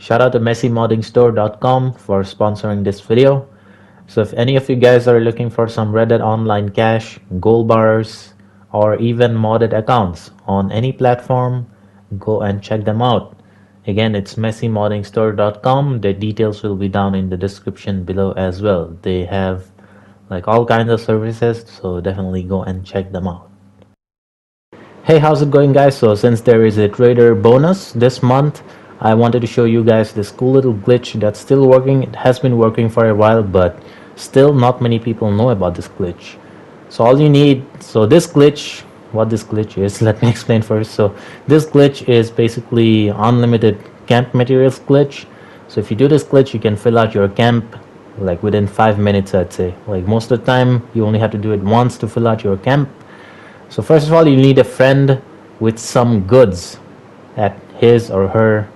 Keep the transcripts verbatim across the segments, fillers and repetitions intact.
Shout out to messy modding store dot com for sponsoring this video. So if any of you guys are looking for some Reddit online cash, gold bars, or even modded accounts on any platform, go and check them out. Again, it's messy modding store dot com. The details will be down in the description below as well. They have like all kinds of services, so definitely go and check them out. Hey, how's it going, guys? So since there is a trader bonus this month, I wanted to show you guys this cool little glitch that's still working. It has been working for a while, but still not many people know about this glitch. So all you need, so this glitch, what this glitch is, let me explain first. So this glitch is basically unlimited camp materials glitch. So if you do this glitch, you can fill out your camp like within five minutes, I'd say. Like most of the time, you only have to do it once to fill out your camp. So first of all, you need a friend with some goods at his or her,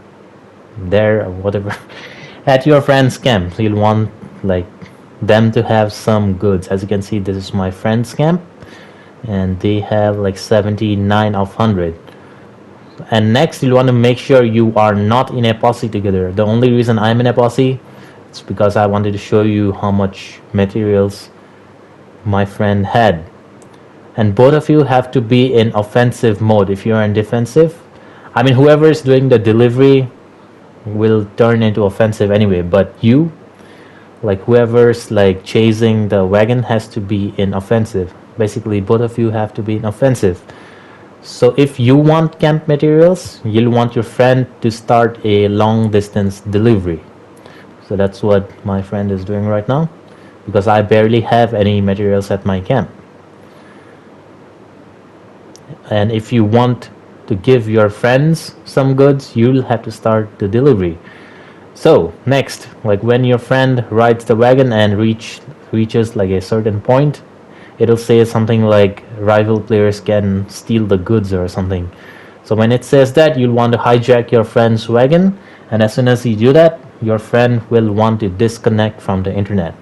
their, or whatever, at your friend's camp. So you'll want like them to have some goods. As you can see, this is my friend's camp, and they have like seventy-nine of one hundred. And next, you'll want to make sure you are not in a posse together. The only reason I'm in a posse, it's because I wanted to show you how much materials my friend had. And both of you have to be in offensive mode. If you are in defensive, I mean, whoever is doing the delivery will turn into offensive anyway, but you, like whoever's like chasing the wagon, has to be in offensive. Basically, both of you have to be in offensive. So if you want camp materials, you'll want your friend to start a long distance delivery. So that's what my friend is doing right now, because I barely have any materials at my camp. And if you want to give your friends some goods, you'll have to start the delivery. So next, like when your friend rides the wagon and reach reaches like a certain point, it'll say something like rival players can steal the goods or something. So when it says that, you'll want to hijack your friend's wagon, and as soon as you do that, your friend will want to disconnect from the internet.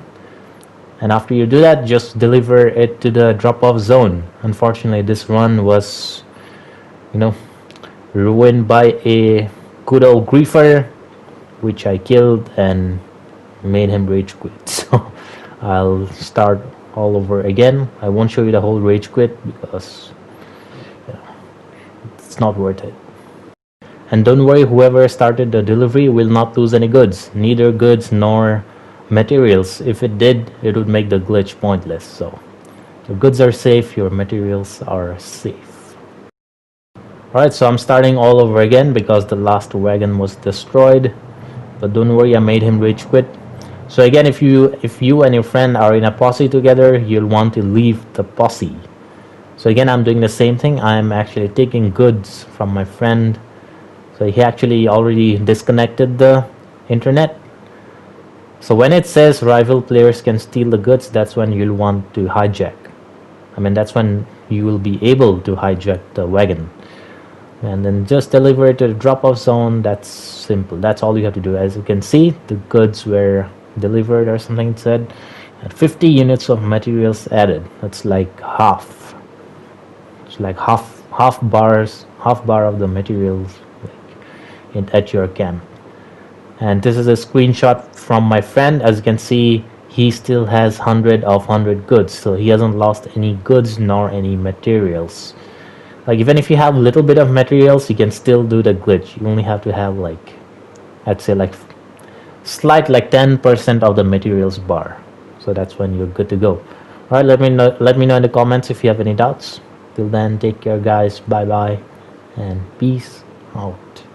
And after you do that, just deliver it to the drop-off zone. Unfortunately, this run was, you know, ruined by a good old griefer, which I killed and made him rage quit. So I'll start all over again. I won't show you the whole rage quit because, you know, it's not worth it. And don't worry, whoever started the delivery will not lose any goods, neither goods nor materials. If it did, it would make the glitch pointless. So your goods are safe, your materials are safe. Alright, so I'm starting all over again because the last wagon was destroyed, but don't worry, I made him rage quit. So again, if you if you and your friend are in a posse together, you'll want to leave the posse. So again, I'm doing the same thing. I'm actually taking goods from my friend. So he actually already disconnected the internet. So when it says rival players can steal the goods, that's when you'll want to hijack. I mean, that's when you will be able to hijack the wagon. And then just deliver it to the drop-off zone. That's simple. That's all you have to do. As you can see, the goods were delivered or something it said. And fifty units of materials added. That's like half. It's like half, half bars, half bar of the materials like in, at your camp. And this is a screenshot from my friend. As you can see, he still has one hundred of one hundred goods. So he hasn't lost any goods nor any materials. Like even if you have a little bit of materials, you can still do the glitch. You only have to have like, I'd say like slight like ten percent of the materials bar. So that's when you're good to go. All right, let me know, let me know in the comments if you have any doubts. Till then, take care, guys. Bye-bye and peace out.